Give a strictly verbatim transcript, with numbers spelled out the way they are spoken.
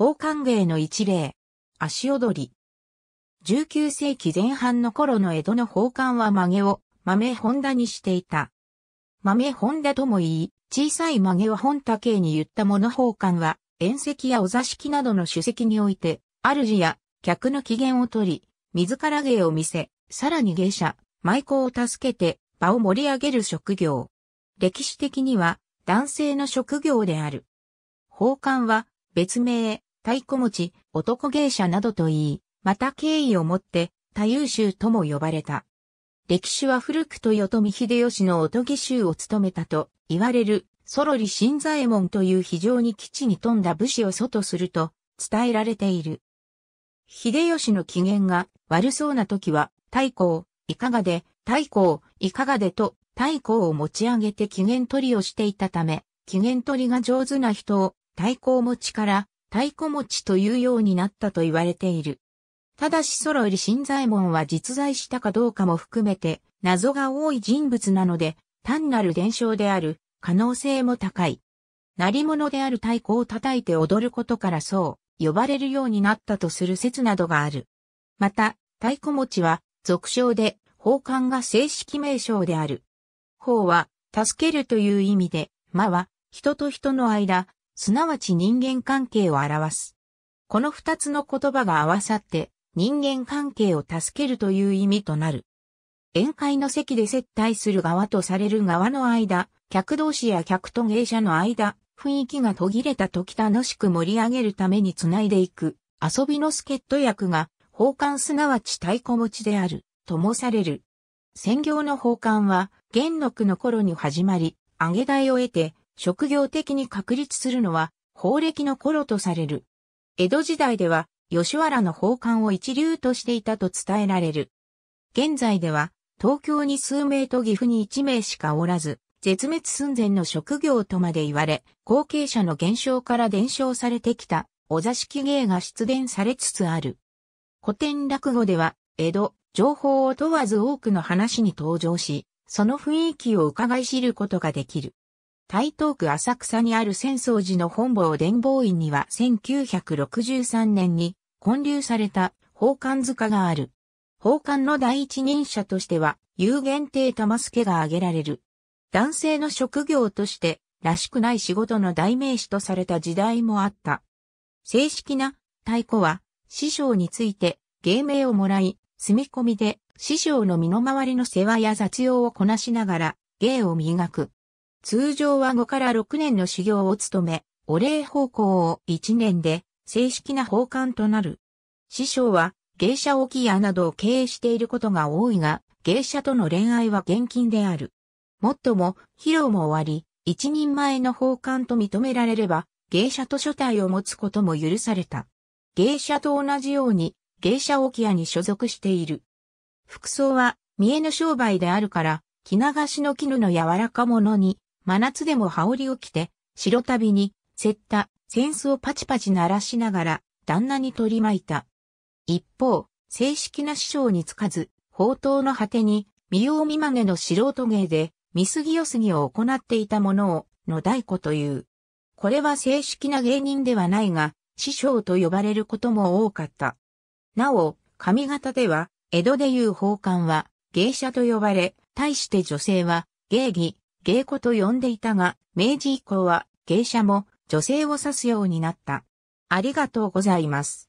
宝冠芸の一例、足踊り。じゅうきゅう世紀前半の頃の江戸の宝冠は曲げを豆本田にしていた。豆本田とも言い、小さい曲げを本田形に言ったもの。宝冠は、宴席やお座敷などの酒席において、主や客の機嫌を取り、自ら芸を見せ、さらに芸者、舞妓を助けて場を盛り上げる職業。歴史的には男性の職業である。宝冠は別名、太鼓持ち、男芸者などと言い、また敬意をもって太夫衆とも呼ばれた。歴史は古くと豊臣秀吉のおとぎ衆を務めたと言われる、そろり新左衛門という非常に機知に富んだ武士を祖とすると伝えられている。秀吉の機嫌が悪そうな時は、太鼓、いかがで、太鼓、いかがでと、太鼓を持ち上げて機嫌取りをしていたため、機嫌取りが上手な人を太鼓持ちから太鼓持ちというようになったと言われている。ただしそろり新左衛門は実在したかどうかも含めて謎が多い人物なので、単なる伝承である可能性も高い。鳴り物である太鼓を叩いて踊ることからそう呼ばれるようになったとする説などがある。また、太鼓持ちは俗称で、宝冠が正式名称である。宝は、助けるという意味で、間は、人と人の間、すなわち人間関係を表す。この二つの言葉が合わさって、人間関係を助けるという意味となる。宴会の席で接待する側とされる側の間、客同士や客と芸者の間、雰囲気が途切れた時楽しく盛り上げるためにつないでいく、遊びの助っ人役が、宝冠すなわち太鼓持ちである、ともされる。専業の宝冠は、元禄の頃に始まり、上げ代を得て、職業的に確立するのは、宝暦の頃とされる。江戸時代では、吉原の宝冠を一流としていたと伝えられる。現在では、東京に数名と岐阜に一名しかおらず、絶滅寸前の職業とまで言われ、後継者の減少から伝承されてきた、お座敷芸が出現されつつある。古典落語では、江戸、情報を問わず多くの話に登場し、その雰囲気を伺い知ることができる。台東区浅草にある浅草寺の本坊伝法院にはせんきゅうひゃくろくじゅうさんねんに建立された宝冠塚がある。宝冠の第一人者としては、遊源亭玉助が挙げられる。男性の職業として、らしくない仕事の代名詞とされた時代もあった。正式な太鼓は、師匠について芸名をもらい、住み込みで師匠の身の回りの世話や雑用をこなしながら芸を磨く。通常はごからろくねんの修行を務め、お礼奉公をいちねんで正式な宝冠となる。師匠は芸者置屋などを経営していることが多いが、芸者との恋愛は厳禁である。もっとも、披露も終わり、一人前の宝冠と認められれば、芸者と所帯を持つことも許された。芸者と同じように、芸者置屋に所属している。服装は、見えぬ商売であるから、着流しの絹の柔らか物に、真夏でも羽織を着て、白旅に、接った、扇子をパチパチ鳴らしながら、旦那に取り巻いた。一方、正式な師匠につかず、放蕩の果てに、見よう見まねの素人芸で、見すぎよすぎを行っていたものを、野太鼓という。これは正式な芸人ではないが、師匠と呼ばれることも多かった。なお、上方では、江戸でいう宝冠は、芸者と呼ばれ、対して女性は、芸妓、芸妓と呼んでいたが、明治以降は、芸者も女性を指すようになった。ありがとうございます。